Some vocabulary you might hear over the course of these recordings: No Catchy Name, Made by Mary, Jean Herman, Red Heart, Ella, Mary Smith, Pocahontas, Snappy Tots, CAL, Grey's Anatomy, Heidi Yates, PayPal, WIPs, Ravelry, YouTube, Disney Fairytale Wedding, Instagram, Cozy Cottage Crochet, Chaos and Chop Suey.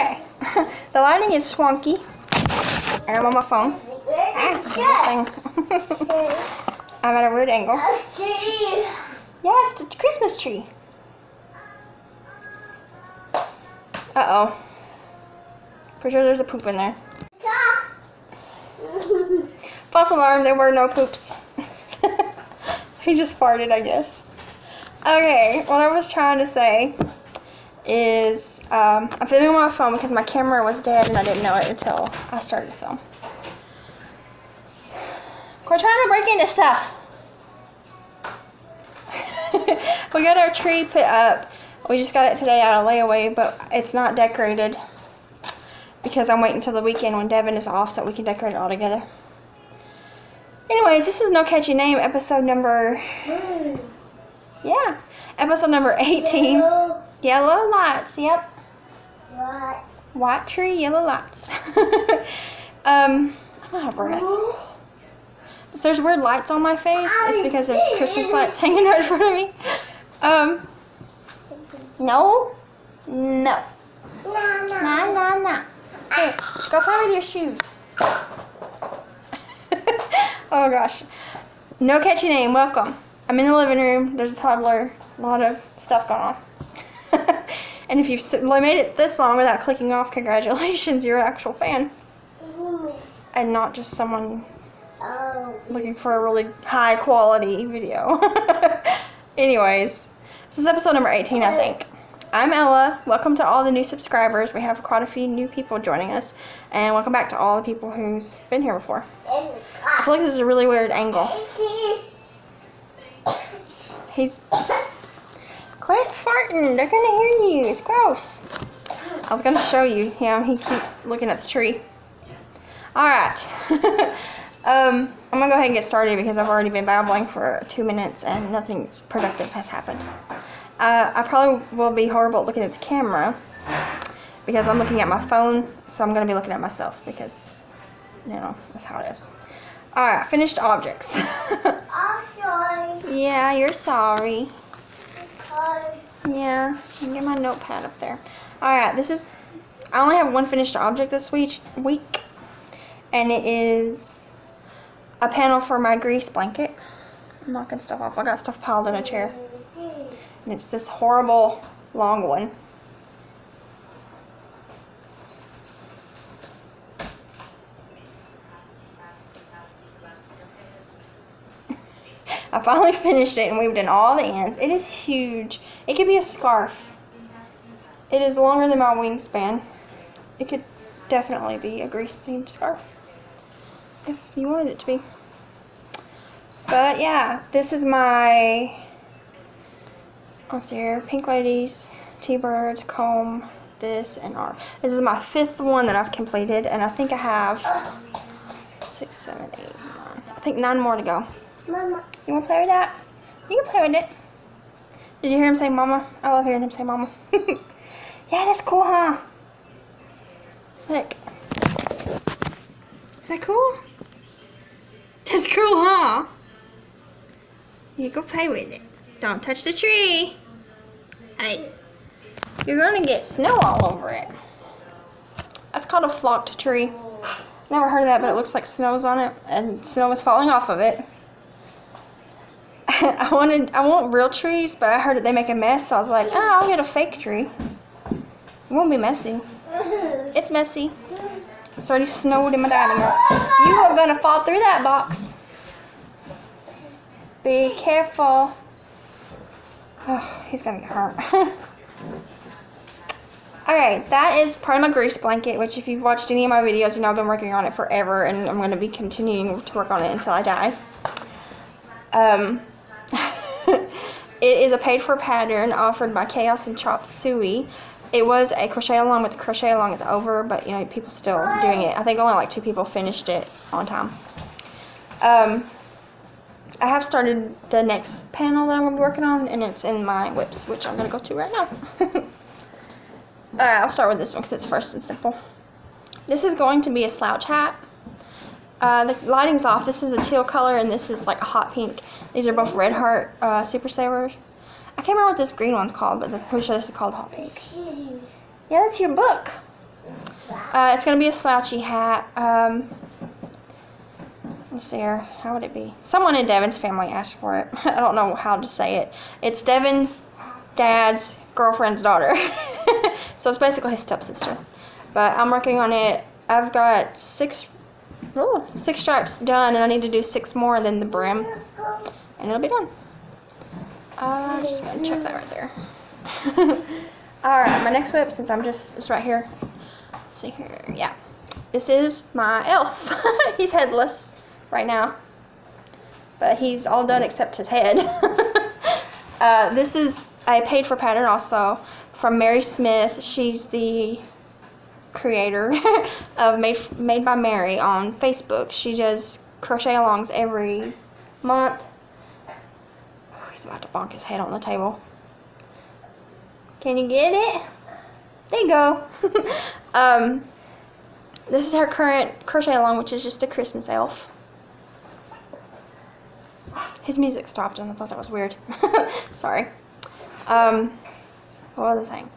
Okay, the lighting is swanky, and I'm on my phone. I'm at a weird angle. Yes, yeah, it's a Christmas tree. Uh-oh. For sure there's a poop in there. False alarm, there were no poops. He just farted, I guess. Okay, what I was trying to say is I'm filming on my phone because my camera was dead and I didn't know it until I started to film. Quit trying to break into stuff. We got our tree put up. We just got it today out of layaway, but it's not decorated because I'm waiting until the weekend when Devin is off so we can decorate it all together. Anyways, this is No Catchy Name, episode number... Yeah, episode number 18. Yellow lights, yep. What? White tree, yellow lights. I'm out of breath. If there's weird lights on my face, it's because there's Christmas lights hanging out in front of me. No. No. No, no. No, no, no. Here, go play with your shoes. Oh gosh. No Catchy Name, welcome. I'm in the living room. There's a toddler. A lot of stuff going on. And if you've made it this long without clicking off, congratulations, you're an actual fan. And not just someone looking for a really high quality video. Anyways, this is episode number 18, I think. I'm Ella. Welcome to all the new subscribers. We have quite a few new people joining us. And welcome back to all the people who's been here before. I feel like this is a really weird angle. He's... Quit farting. They're gonna hear you. It's gross. I was gonna show you him. He keeps looking at the tree. Alright. I'm gonna go ahead and get started because I've already been babbling for 2 minutes and nothing productive has happened. I probably will be horrible at looking at the camera because I'm looking at my phone, so I'm going to be looking at myself because, you know, that's how it is. Alright, finished objects. I'm sorry. Yeah, you're sorry. I'm sorry. Yeah, I can get my notepad up there. Alright, this is, I only have one finished object this week, and it is a panel for my grease blanket. I'm knocking stuff off. I got stuff piled in a chair. And it's this horrible long one. I finally finished it and weaved in all the ends. It is huge. It could be a scarf. It is longer than my wingspan. It could definitely be a grease themed scarf if you wanted it to be. But yeah, this is my... Let's see here, Pink Ladies, T-Birds, Comb, this, and R. This is my 5th one that I've completed, and I think I have 6, 7, 8, 9. I think 9 more to go. Mama. You want to play with that? You can play with it. Did you hear him say Mama? I love hearing him say Mama. Yeah, that's cool, huh? Look. Is that cool? That's cool, huh? You go play with it. Don't touch the tree. You're gonna get snow all over it. That's called a flocked tree. Never heard of that, but it looks like snow's on it, and snow is falling off of it. I want real trees, but I heard that they make a mess, so I was like, oh, I'll get a fake tree. It won't be messy. It's messy. It's already snowed in my dining room. You are gonna fall through that box. Be careful. Oh, he's gonna get hurt. Alright, that is part of my grease blanket, which if you've watched any of my videos, you know I've been working on it forever, and I'm gonna be continuing to work on it until I die. It is a paid-for pattern offered by Chaos and Chop Suey. It was a crochet along, but the crochet along is over, but you know, people still doing it. I think only like 2 people finished it on time. I have started the next panel that I'm going to be working on, and it's in my whips, which I'm going to go to right now. Alright, I'll start with this one because it's first and simple. This is going to be a slouch hat. The lighting's off. This is a teal color, and this is like a hot pink. These are both Red Heart Super Savers. I can't remember what this green one's called, but I'm pretty sure this is called Hot Pink. Yeah, that's your book. It's going to be a slouchy hat. Let's see here. How would it be? Someone in Devin's family asked for it. I don't know how to say it. It's Devin's dad's girlfriend's daughter. So it's basically his stepsister. But I'm working on it. I've got six stripes done, and I need to do 6 more than the brim, and it'll be done. I'm just going to check that right there. Alright, my next whip, since I'm just, it's right here. Let's see here, yeah. This is my elf. He's headless right now, but he's all done except his head. This is a paid-for pattern also from Mary Smith. She's the creator of Made by Mary on Facebook. She does crochet alongs every month. Oh, he's about to bonk his head on the table. Can you get it? There you go. This is her current crochet along, which is just a Christmas elf. His music stopped and I thought that was weird. Sorry. What was the thing?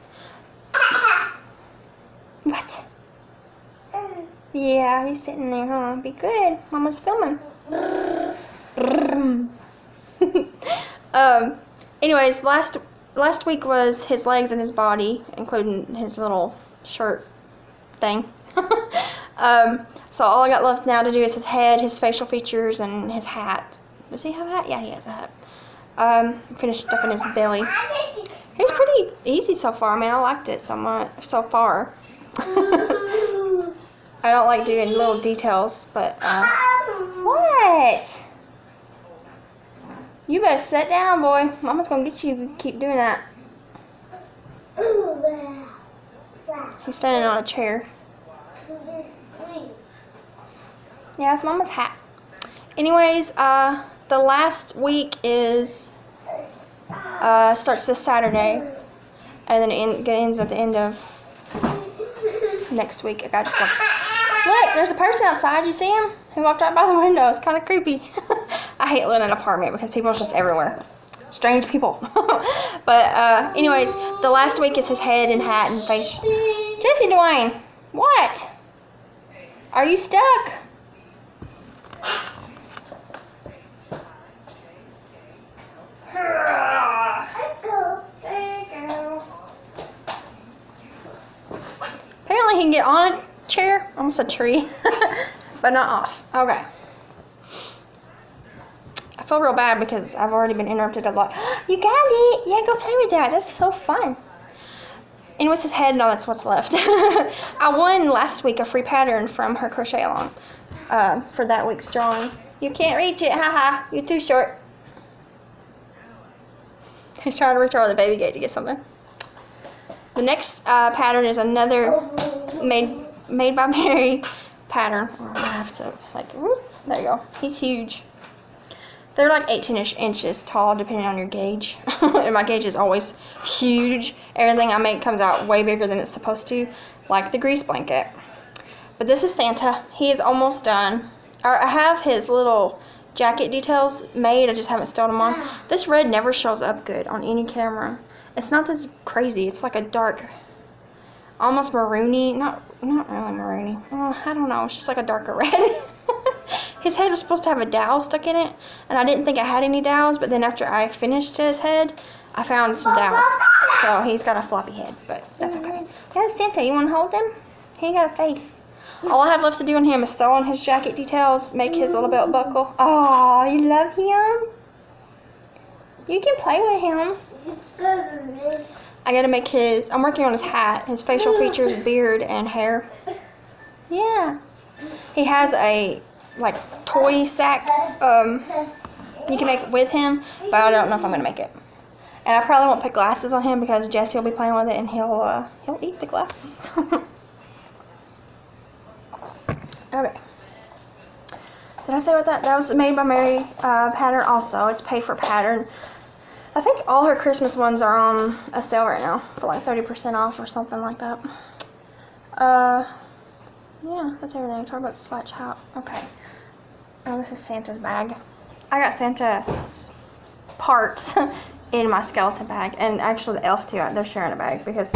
What? Yeah, he's sitting there, huh? Be good. Mama's filming. Anyways, last week was his legs and his body, including his little shirt thing. So all I got left now to do is his head, his facial features, and his hat. Does he have a hat? Yeah, he has a hat. Finished stuffing his belly. It's pretty easy so far. I mean, I liked it so much so far. I don't like doing little details, but what? You better sit down, boy. Mama's gonna get you if you keep doing that. He's standing on a chair. Yeah, it's Mama's hat. Anyways, the last week is starts this Saturday, and then it ends at the end of next week. I got just like, look, there's a person outside. You see him? He walked right by the window. It's kind of creepy. I hate living in an apartment because people are just everywhere. Strange people. But anyways, the last week is his head and hat and face. Jesse Dwayne, what? Are you stuck? Apparently he can get on a chair, almost a tree, but not off. Okay. I feel real bad because I've already been interrupted a lot. You got it! Yeah, go play with that. That's so fun. And with his head, no, that's what's left. I won last week a free pattern from her crochet along for that week's drawing. You can't reach it, haha. You're too short. He's trying to reach over the baby gate to get something. The next pattern is another made by Mary pattern. I have to like, whoop, there you go. He's huge. They're like 18-ish inches tall, depending on your gauge. And my gauge is always huge. Everything I make comes out way bigger than it's supposed to, like the grease blanket. But this is Santa. He is almost done. I have his little jacket details made. I just haven't styled them on. This red never shows up good on any camera. It's not this crazy. It's like a dark, almost maroony. Not really maroony. I don't know. It's just like a darker red. His head was supposed to have a dowel stuck in it, and I didn't think I had any dowels. But then after I finished his head, I found some dowels. So he's got a floppy head, but that's okay. Yeah, Santa, you want to hold him? He ain't got a face. All I have left to do on him is sew on his jacket details, make his little belt buckle. Oh, you love him. You can play with him. I gotta make his, I'm working on his hat, his facial features, beard, and hair. Yeah. He has a, like, toy sack you can make with him, but I don't know if I'm gonna make it. And I probably won't put glasses on him because Jesse will be playing with it and he'll eat the glasses. Okay. Did I say what that was made by Mary pattern also. It's paid for pattern. I think all her Christmas ones are on a sale right now for like 30% off or something like that. Yeah, that's everything. Talk about slouch hat. Okay. Oh, this is Santa's bag. I got Santa's parts in my skeleton bag, and actually the elf too. They're sharing a bag because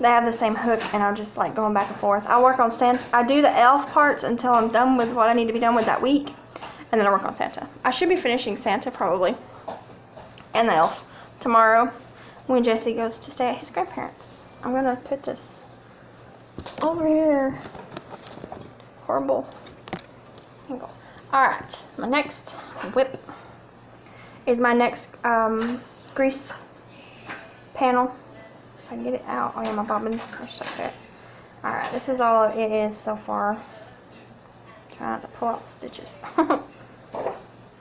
they have the same hook, and I'm just like going back and forth. I work on Santa. I do the elf parts until I'm done with what I need to be done with that week, and then I work on Santa. I should be finishing Santa probably, and the elf tomorrow when Jesse goes to stay at his grandparents. I'm gonna put this over here. Horrible angle. Alright, my next whip is my next grease panel. If I can get it out. Oh yeah, my bobbins are stuck there. Alright, this is all it is so far. Try not to pull out stitches.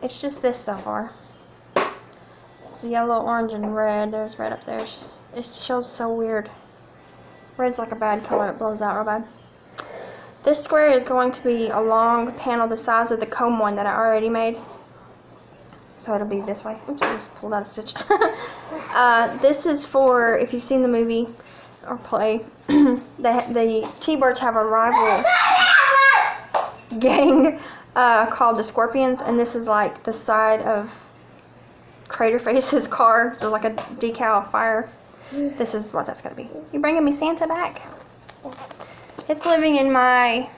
It's just this so far. It's yellow, orange, and red. There's red up there. It's just, it shows so weird. Red's like a bad color. It blows out real bad. This square is going to be a long panel the size of the comb one that I already made. So it'll be this way. Oops, I just pulled out a stitch. This is for, if you've seen the movie or play, the T-Birds have a rival gang called the Scorpions, and this is like the side of Craterface's car. There's like a decal of fire. This is what that's going to be. You bringing me Santa back? It's living in my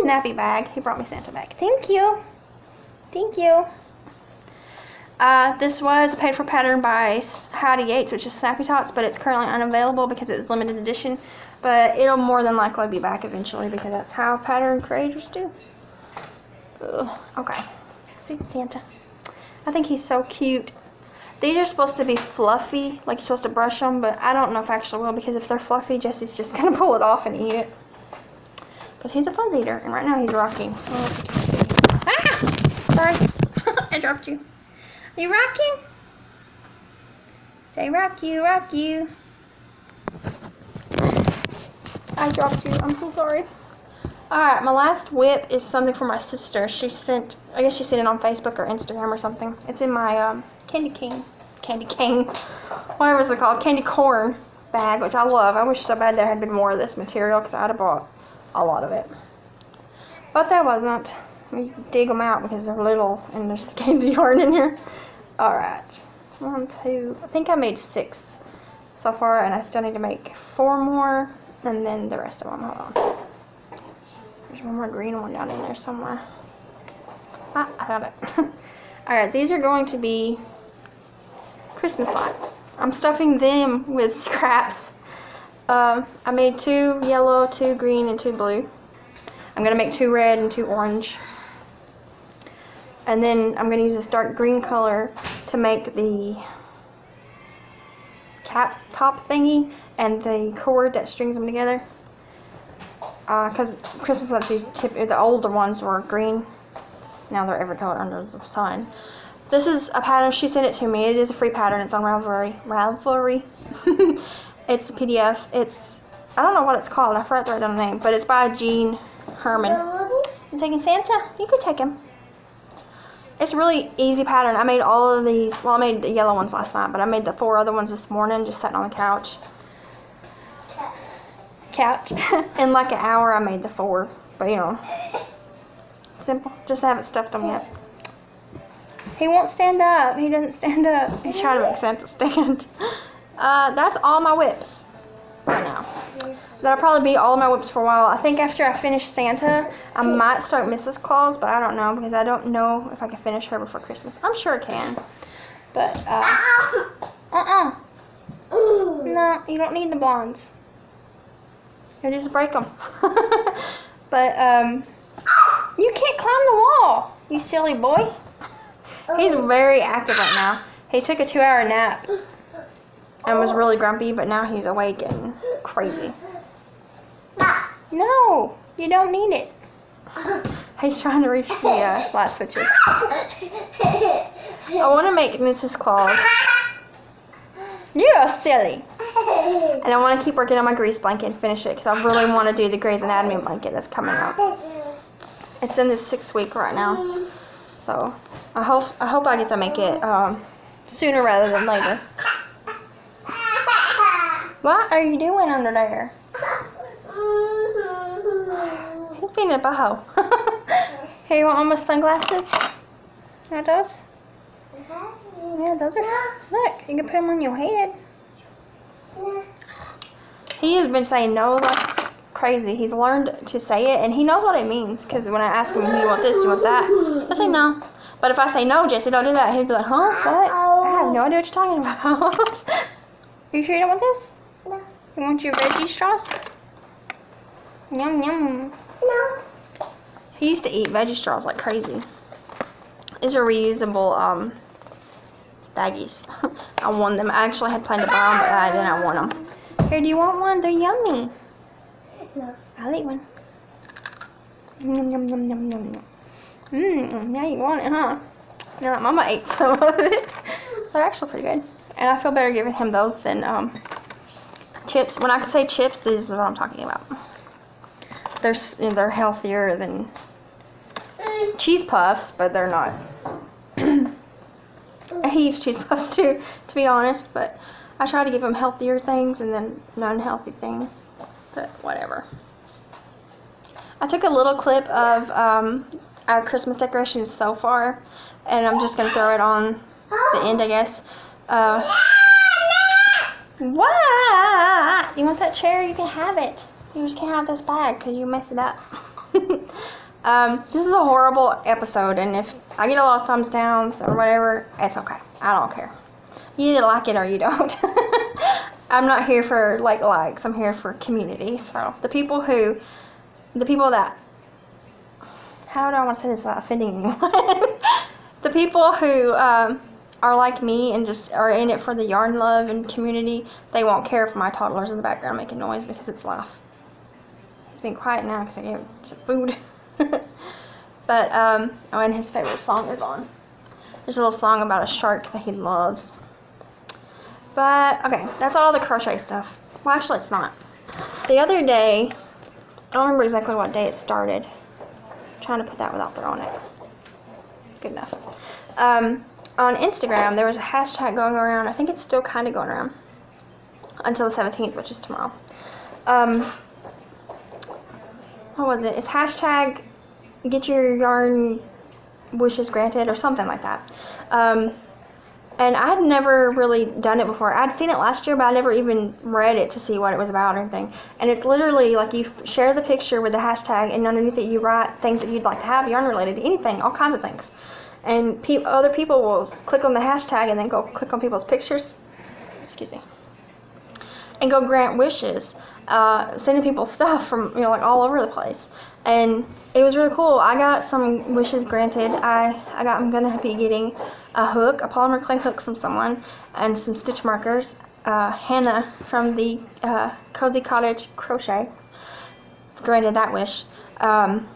Snappy bag. He brought me Santa back. Thank you. Thank you. This was a paid for pattern by Heidi Yates, which is Snappy Tots, but it's currently unavailable because it's limited edition, but it'll more than likely be back eventually because that's how pattern creators do. Ugh. Okay. See, Santa. I think he's so cute. These are supposed to be fluffy, like you're supposed to brush them, but I don't know if I actually will, because if they're fluffy, Jesse's just going to pull it off and eat it. But he's a fuzz eater, and right now he's rocking. I don't know if you can see. Ah! Sorry. I dropped you. Are you rocking? Say rock you, rock you. I dropped you. I'm so sorry. Alright, my last whip is something for my sister. She sent, I guess she sent it on Facebook or Instagram or something. It's in my candy cane, whatever it's called, candy corn bag, which I love. I wish so bad there had been more of this material because I would have bought a lot of it. But there wasn't. You dig them out because they're little and there's skeins of yarn in here. Alright. One, two. I think I made 6 so far, and I still need to make 4 more and then the rest of them. Hold on. There's one more green one down in there somewhere. Ah, I found it. Alright, these are going to be Christmas lights. I'm stuffing them with scraps. I made 2 yellow, 2 green, and 2 blue. I'm going to make 2 red and 2 orange. And then I'm going to use this dark green color to make the cap top thingy and the cord that strings them together. Because Christmas lights, the older ones were green. Now they're every color under the sun. This is a pattern. She sent it to me. It is a free pattern. It's on Ravelry. It's a PDF. It's, I don't know what it's called. I forgot to write down the name. But it's by Jean Herman. You taking Santa? You could take him. It's a really easy pattern. I made all of these. Well, I made the yellow ones last night, but I made the 4 other ones this morning just sitting on the couch. In like an hour, I made the 4. But, you know, simple. Just haven't stuffed them yet. He won't stand up. He doesn't stand up. He's trying to make Santa stand. That's all my whips right now. That'll probably be all my whips for a while. I think after I finish Santa, I might start Mrs. Claus, but I don't know because I don't know if I can finish her before Christmas. I'm sure I can. But, no, you don't need the blondes. You'll just break them. But, you can't climb the wall, you silly boy. He's very active right now. He took a 2-hour nap and was really grumpy, but now he's awake and crazy. No, you don't need it. He's trying to reach the light switches. I want to make Mrs. Claus. You're silly. And I want to keep working on my grease blanket and finish it because I really want to do the Grey's Anatomy blanket that's coming out. It's in the 6th week right now. So, I hope I get to make it sooner rather than later. What are you doing under there? He's being a boho. Here, you want almost sunglasses? You want those? Yeah, those are. Look, you can put them on your head. He has been saying no like crazy. He's learned to say it, and he knows what it means. Because when I ask him, do you want this, do you want that? I say no. But if I say no, Jesse, don't do that, he'd be like, huh? What? I have no idea what you're talking about. You sure you don't want this? No. You want your veggie straws? Yum, yum. No. He used to eat veggie straws like crazy. These are reusable baggies. I won them. I actually had planned to buy them, but I won them. Here, do you want one? They're yummy. No. I'll eat one. Yum, yum, yum, yum, yum, yum. Mmm, now you want it, huh? Now that Mama ate some of it. They're actually pretty good. And I feel better giving him those than chips. When I say chips, this is what I'm talking about. They're, you know, they're healthier than cheese puffs, but they're not. He eats cheese puffs too, to be honest, but I try to give him healthier things and then non-healthy things, but whatever. I took a little clip of our Christmas decorations so far, and I'm just going to throw it on the end, I guess. What? You want that chair? You can have it. You just can't have this bag because you messed it up. This is a horrible episode, and if I get a lot of thumbs downs or whatever, it's okay. I don't care. You either like it or you don't. I'm not here for like likes. I'm here for community. So the people that how do I want to say this without offending anyone? The people who are like me and just are in it for the yarn love and community, they won't care if my toddler's in the background making noise because it's life. He's been quiet now because I gave him some food. But, oh, and his favorite song is on. There's a little song about a shark that he loves. But, okay, that's all the crochet stuff. Well, actually, it's not. The other day, I don't remember exactly what day it started. I'm trying to put that without throwing it. Good enough. On Instagram, there was a hashtag going around. I think it's still kind of going around until the 17th, which is tomorrow. What was it? It's hashtag get your yarn wishes granted or something like that. And I had never really done it before. I'd seen it last year, but I never even read it to see what it was about or anything. And it's literally like you share the picture with the hashtag, and underneath it you write things that you'd like to have yarn related to anything, all kinds of things. And other people will click on the hashtag and then go click on people's pictures, excuse me, and go grant wishes, sending people stuff from, you know, like all over the place. And it was really cool. I got some wishes granted. I'm going to be getting a hook, a polymer clay hook from someone, and some stitch markers. Hannah from the Cozy Cottage Crochet granted that wish. I'm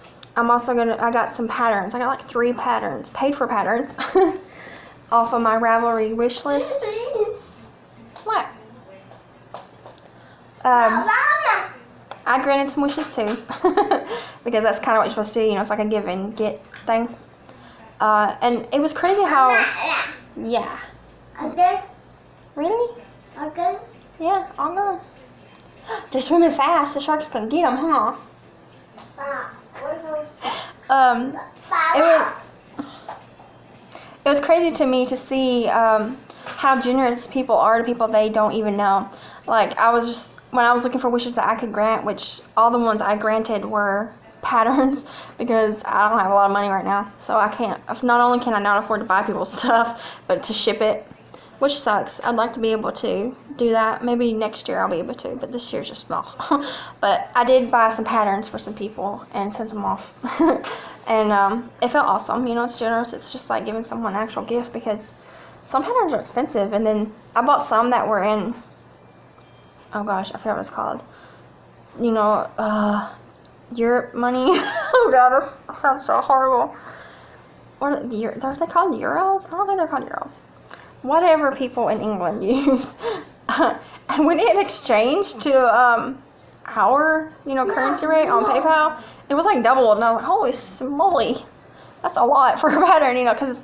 also going to, I got some patterns. I got like 3 patterns, paid for patterns, off of my Ravelry wish list. What? I granted some wishes too, because that's kind of what you're supposed to do, you know, it's like a give and get thing. And it was crazy how, yeah. Okay. Really? Okay. Yeah, all gone. They're swimming fast, the shark's going to get them, huh? It was crazy to me to see how generous people are to people they don't even know. Like, I was just, when I was looking for wishes that I could grant, which all the ones I granted were patterns, because I don't have a lot of money right now, so I can't, not only can I not afford to buy people's stuff, but to ship it, which sucks. I'd like to be able to do that. Maybe next year I'll be able to, but this year's just small. But I did buy some patterns for some people and sent them off. And it felt awesome. You know, it's generous. It's just like giving someone an actual gift, because some patterns are expensive. And then I bought some that were in, oh gosh, I forgot what it's called. You know, Europe money. Oh god, that sounds so horrible. What are they called? Euros? I don't think they're called euros. Whatever people in England use. And when it exchanged to our, you know, currency rate on PayPal, it was like doubled, and I was like, holy smoly, that's a lot for a pattern, you know, because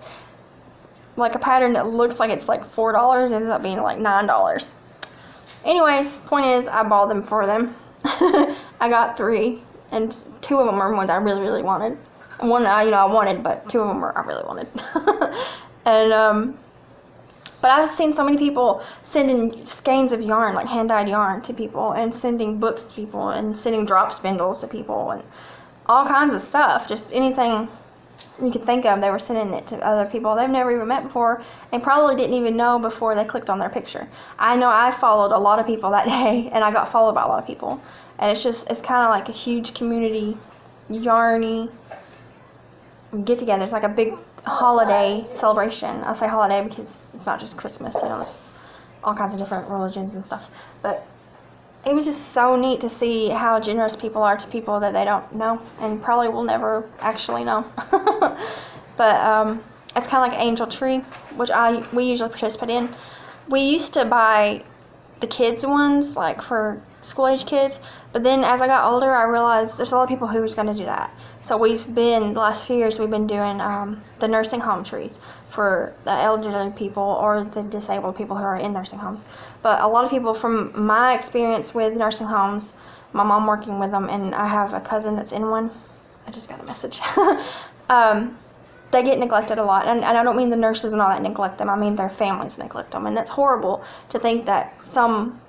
like a pattern that looks like it's like $4 ends up being like $9. Anyways, point is, I bought them for them. I got 3, and 2 of them are ones I really, really wanted. One I wanted, but 2 of them I really wanted. And But I've seen so many people sending skeins of yarn, like hand-dyed yarn, to people, and sending books to people, and sending drop spindles to people, and all kinds of stuff. Just anything you could think of, they were sending it to other people they've never even met before, and probably didn't even know before they clicked on their picture. I know I followed a lot of people that day, and I got followed by a lot of people. And it's just, it's kind of like a huge community, yarny get-together. It's like a big holiday celebration. I say holiday because it's not just Christmas, you know, there's all kinds of different religions and stuff. But it was just so neat to see how generous people are to people that they don't know and probably will never actually know. But it's kind of like an angel tree, which we usually participate in. We used to buy the kids ones, like for school-age kids, but then as I got older, I realized there's a lot of people who was going to do that. So we've been, the last few years, we've been doing the nursing home trees for the elderly people or the disabled people who are in nursing homes. But a lot of people, from my experience with nursing homes, my mom working with them, and I have a cousin that's in one. I just got a message. They get neglected a lot, and I don't mean the nurses and all that neglect them, I mean their families neglect them, and that's horrible to think that some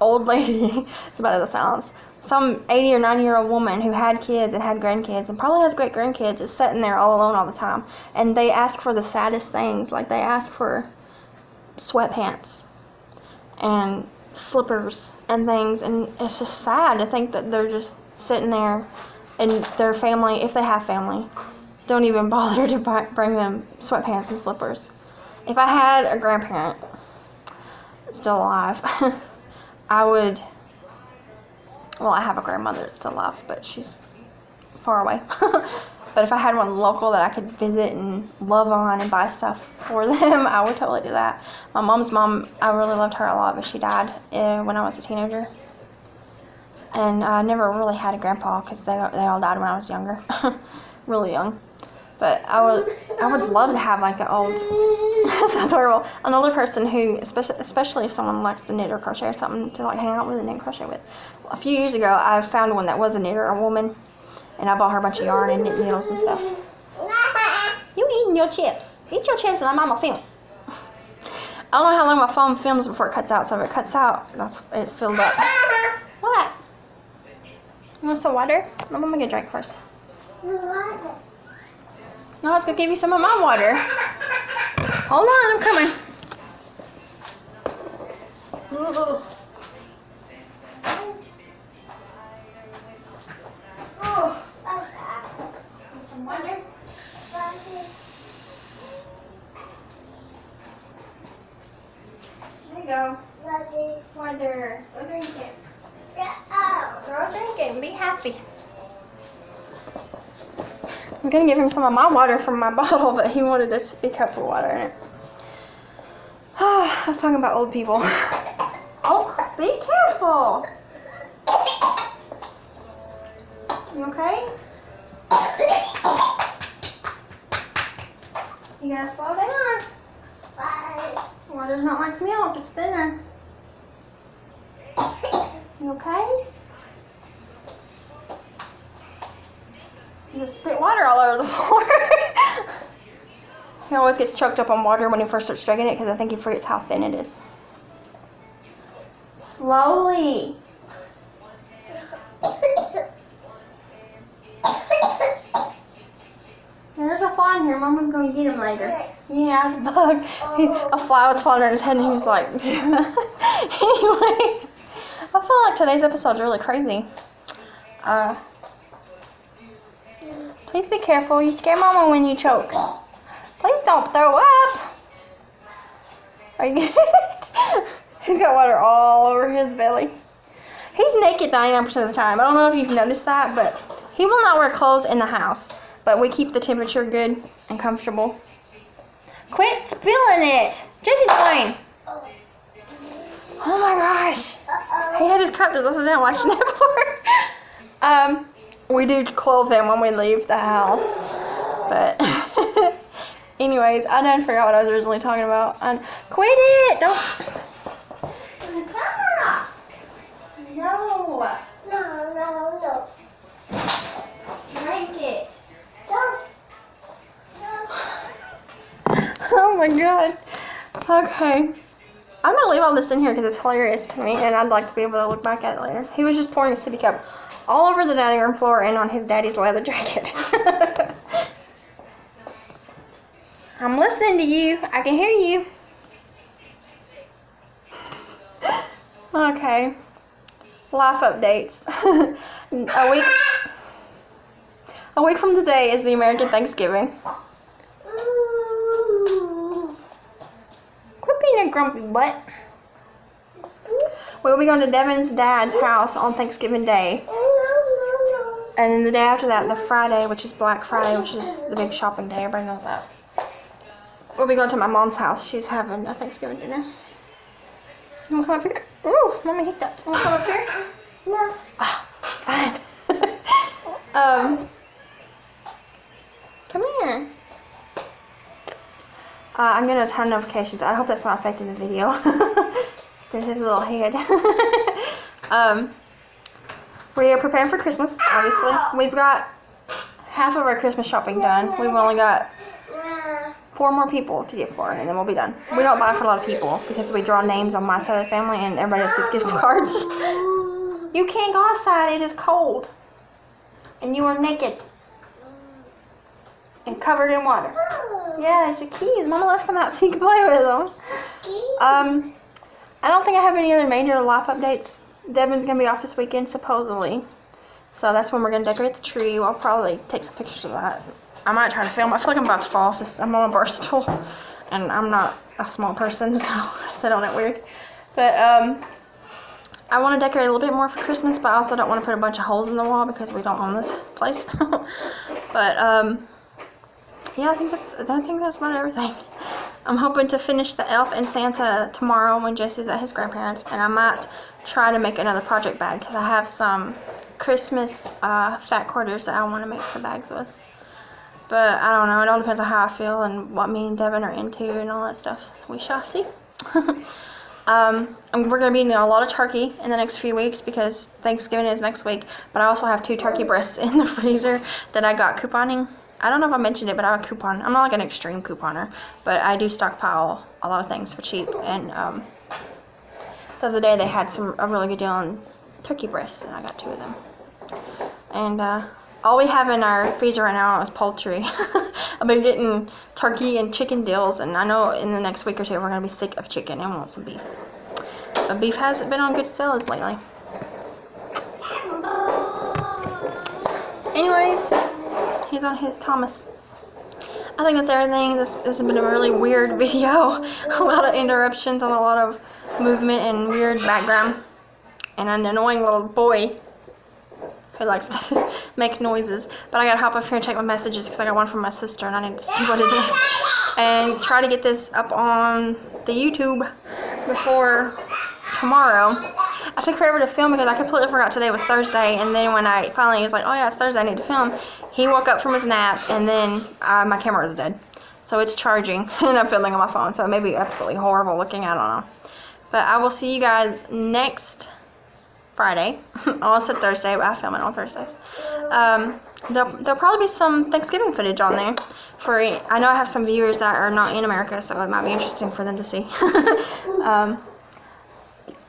old lady, as bad as it sounds, some 80 or 90-year-old woman who had kids and had grandkids and probably has great-grandkids is sitting there all alone all the time, and they ask for the saddest things, like they ask for sweatpants and slippers and things, and it's just sad to think that they're just sitting there, and their family, if they have family, don't even bother to bring them sweatpants and slippers. If I had a grandparent still alive, I would, well, I have a grandmother that's still alive, but she's far away. But if I had one local that I could visit and love on and buy stuff for them, I would totally do that. My mom's mom, I really loved her a lot, but she died when I was a teenager. And I never really had a grandpa because they all died when I was younger. Really young. But I would love to have like an old, sounds horrible, an older person who, especially if someone likes to knit or crochet or something, to like hang out with and knit and crochet with. A few years ago, I found one that was a knitter, a woman, and I bought her a bunch of yarn and knit needles and stuff. You eating your chips. Eat your chips and I'm on my film. I don't know how long my phone films before it cuts out, so if it cuts out, that's it filled up. What? You want some water? I'm gonna get a drink first. No, I was gonna give you some of my water. Hold on, I'm coming. Oh, some water. There you go. Water. Go drink it. Girl, drink it and be happy. I was going to give him some of my water from my bottle, but he wanted a cup of water in it. I was talking about old people. Oh, be careful. You okay? You gotta slow down. Bye. Water's not like milk, it's thinner. You okay? You just spit water all over the floor. He always gets choked up on water when he first starts drinking it because I think he forgets how thin it is. Slowly. There's a fly in here. Mama's going to get him later. Yeah, it's a bug. A fly was flying on his head and he was like... Anyways, I feel like today's episode's really crazy. Please be careful. You scare Mama when you choke. Please don't throw up. Are you good? He's got water all over his belly. He's naked 99% of the time. I don't know if you've noticed that, but he will not wear clothes in the house. But we keep the temperature good and comfortable. Quit spilling it. Jesse's playing. Oh my gosh. He had his cup just sitting down watching it for. We do clothe them when we leave the house, but anyways, I done forgot what I was originally talking about. Quit it! Don't. No. No. Drink it. Don't. No. Oh my God. Okay. I'm going to leave all this in here because it's hilarious to me, and I'd like to be able to look back at it later. He was just pouring a sippy cup all over the dining room floor and on his daddy's leather jacket. I'm listening to you. I can hear you. Okay. Life updates. A week from today is the American Thanksgiving. Quit being a grumpy butt. We'll be going to Devin's dad's house on Thanksgiving Day. And then the day after that, the Friday, which is Black Friday, which is the big shopping day. Everybody knows that. We'll be going to my mom's house. She's having a Thanksgiving dinner. You wanna come up here? Ooh, Mommy hate that. You wanna come up here? No. Ah, fine. Come here. I'm gonna turn notifications. I hope that's not affecting the video. There's his little head. We are preparing for Christmas, obviously. We've got half of our Christmas shopping done. We've only got 4 more people to get for, and then we'll be done. We don't buy for a lot of people because we draw names on my side of the family and everybody else gets gift cards. You can't go outside, it is cold. And you are naked. And covered in water. Yeah, it's your keys. Mama left them out so you can play with them. I don't think I have any other major life updates. Devin's going to be off this weekend, supposedly. So that's when we're going to decorate the tree. I'll probably take some pictures of that. I might try to film. I feel like I'm about to fall off this. I'm on a bar stool, and I'm not a small person, so I sit on it weird. But I want to decorate a little bit more for Christmas, but I also don't want to put a bunch of holes in the wall because we don't own this place. But yeah, I think that's about everything. I'm hoping to finish the elf and Santa tomorrow when Jesse's at his grandparents, and I might try to make another project bag because I have some Christmas fat quarters that I want to make some bags with. But I don't know, it all depends on how I feel and what me and Devin are into and all that stuff. We shall see. We're going to be eating a lot of turkey in the next few weeks because Thanksgiving is next week. But I also have 2 turkey breasts in the freezer that I got couponing. I don't know if I mentioned it, but I coupon. I'm not like an extreme couponer, but I do stockpile a lot of things for cheap. And the other day they had a really good deal on turkey breasts, and I got 2 of them. And all we have in our freezer right now is poultry. I've been getting turkey and chicken deals, and I know in the next week or 2 we're going to be sick of chicken and want some beef. But beef hasn't been on good sales lately. Anyways, he's on his Thomas. I think that's everything. This has been a really weird video. A lot of interruptions and a lot of movement and weird background. And an annoying little boy who likes to make noises. But I gotta hop up here and check my messages because I got one from my sister and I need to see what it is. And try to get this up on the YouTube before tomorrow. I took forever to film because I completely forgot today was Thursday, and then when I finally was like, oh yeah, it's Thursday, I need to film, he woke up from his nap, and then my camera is dead. So it's charging and I'm filming on my phone, so it may be absolutely horrible looking, I don't know. But I will see you guys next Friday. I almost said Thursday, but I film it on Thursdays. There'll probably be some Thanksgiving footage on there. I know I have some viewers that are not in America, so it might be interesting for them to see.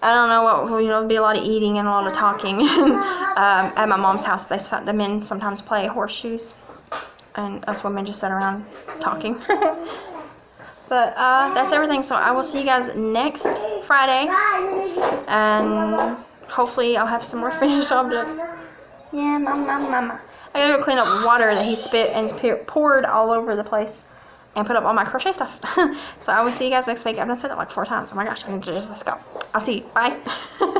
I don't know what, it'll be a lot of eating and a lot of talking. At my mom's house, the men sometimes play horseshoes, and us women just sit around talking. But that's everything. So I will see you guys next Friday, and hopefully I'll have some more finished objects. Yeah, mama. I gotta go clean up water that he spit and poured all over the place and put up all my crochet stuff. So I will see you guys next week. I've done said that like 4 times. Oh my gosh, I need to just go. I'll see you. Bye.